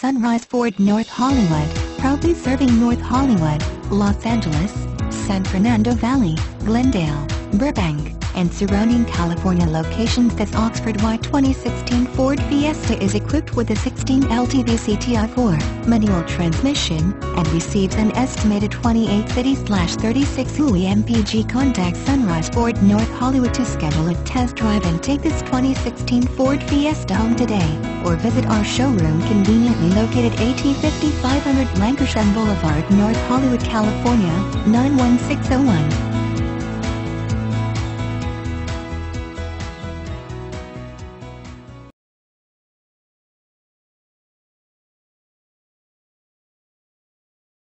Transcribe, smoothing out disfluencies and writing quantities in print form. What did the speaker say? Sunrise Ford North Hollywood, proudly serving North Hollywood, Los Angeles, San Fernando Valley, Glendale, Burbank, and surrounding California locations. This Oxford Y 2016 Ford Fiesta is equipped with a 16L Ti-VCT i4 manual transmission, and receives an estimated 28 city/36 mpg. Contact Sunrise Ford North Hollywood to schedule a test drive and take this 2016 Ford Fiesta home today, or visit our showroom conveniently located at Ti-VCT 500 Lankershim Boulevard, North Hollywood, California, 91601.